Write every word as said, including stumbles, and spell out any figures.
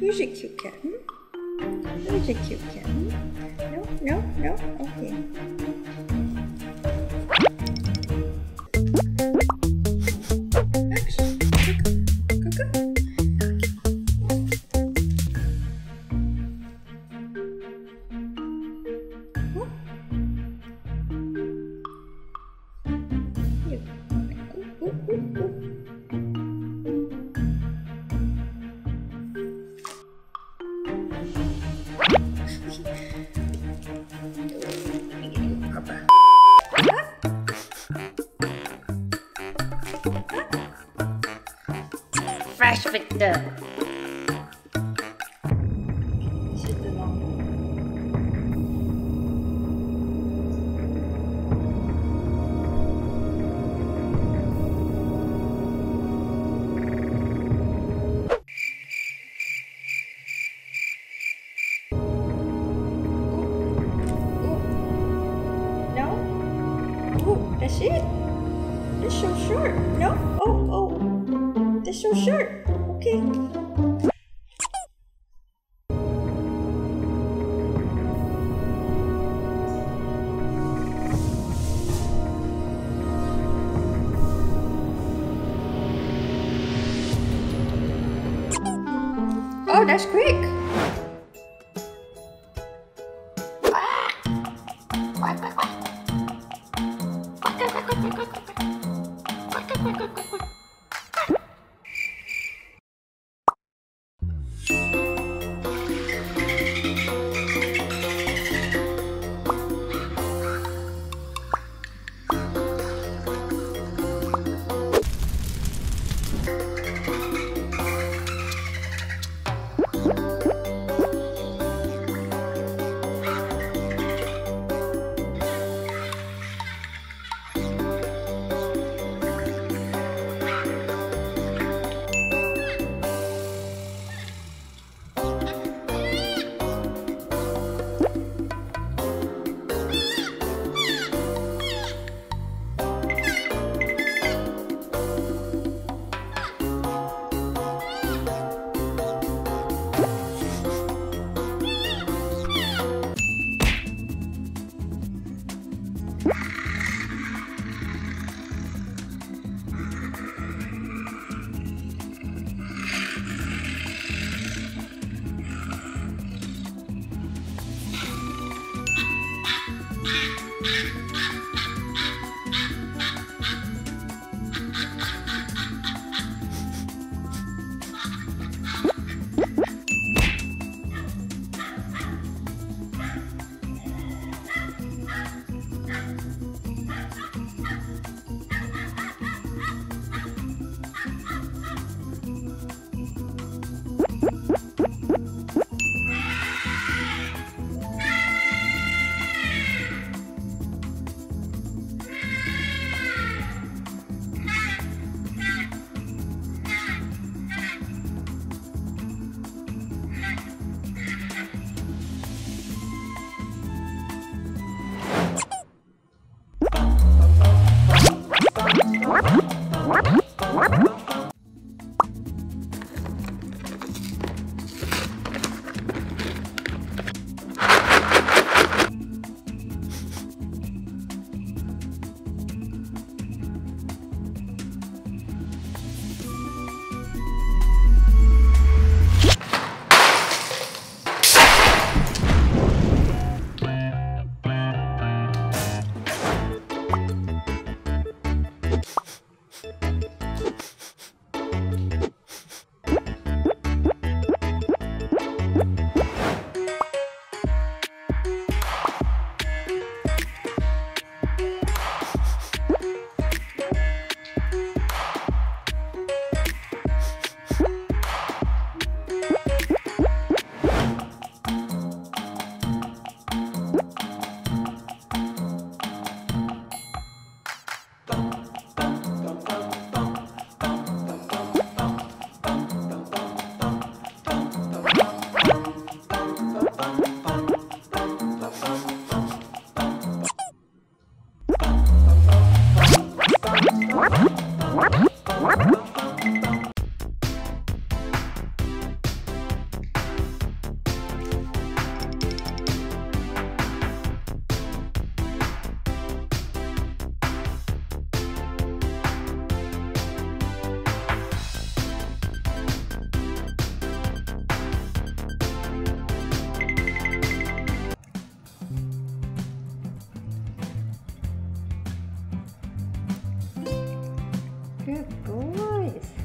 Who's a cute kitten? Who's a cute kitten? No, no, no, okay. Fresh Victor. Oh, that's it? That's so short. No? Oh, oh. That's so short. Okay. Oh, that's quick. Good boys.